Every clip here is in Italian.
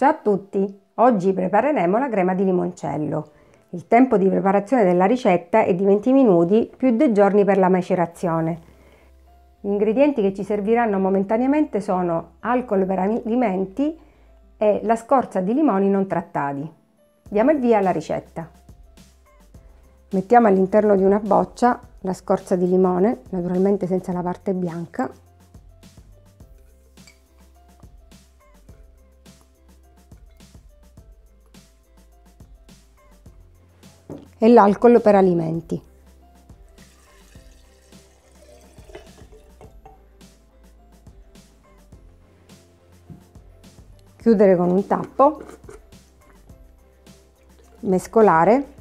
Ciao a tutti! Oggi prepareremo la crema di limoncello. Il tempo di preparazione della ricetta è di 20 minuti più 2 giorni per la macerazione. Gli ingredienti che ci serviranno momentaneamente sono alcol per alimenti e la scorza di limoni non trattati. Diamo il via alla ricetta. Mettiamo all'interno di una boccia la scorza di limone, naturalmente senza la parte bianca. E l'alcol per alimenti. Chiudere con un tappo, mescolare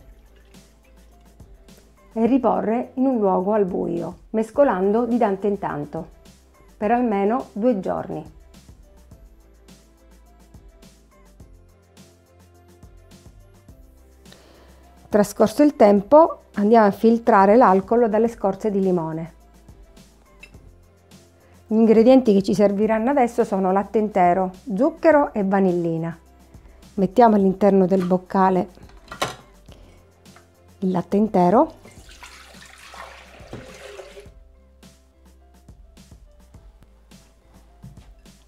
e riporre in un luogo al buio, mescolando di tanto in tanto, per almeno 2 giorni. Trascorso il tempo andiamo a filtrare l'alcol dalle scorze di limone. Gli ingredienti che ci serviranno adesso sono latte intero, zucchero e vanillina. Mettiamo all'interno del boccale il latte intero .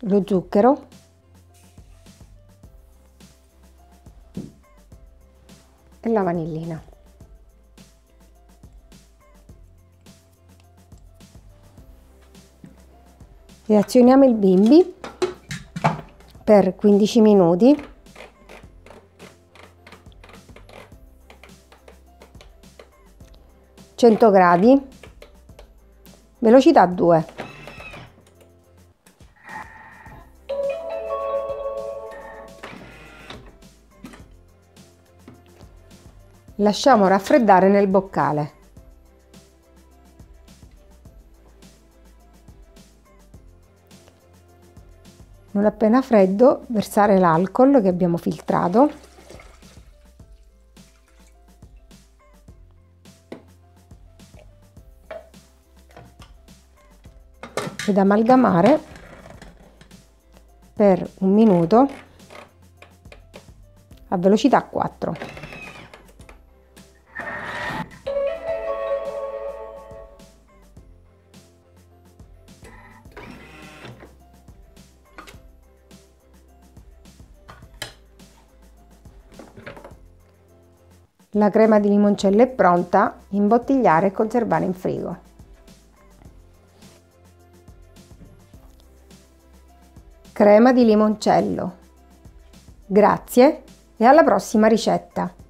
Lo zucchero e la vanillina. Riazioniamo il bimby per 15 minuti . 100 gradi, velocità 2. Lasciamo raffreddare nel boccale. Non appena freddo, versare l'alcol che abbiamo filtrato ed amalgamare per 1 minuto a velocità 4. La crema di limoncello è pronta, imbottigliare e conservare in frigo. Crema di limoncello. Grazie e alla prossima ricetta!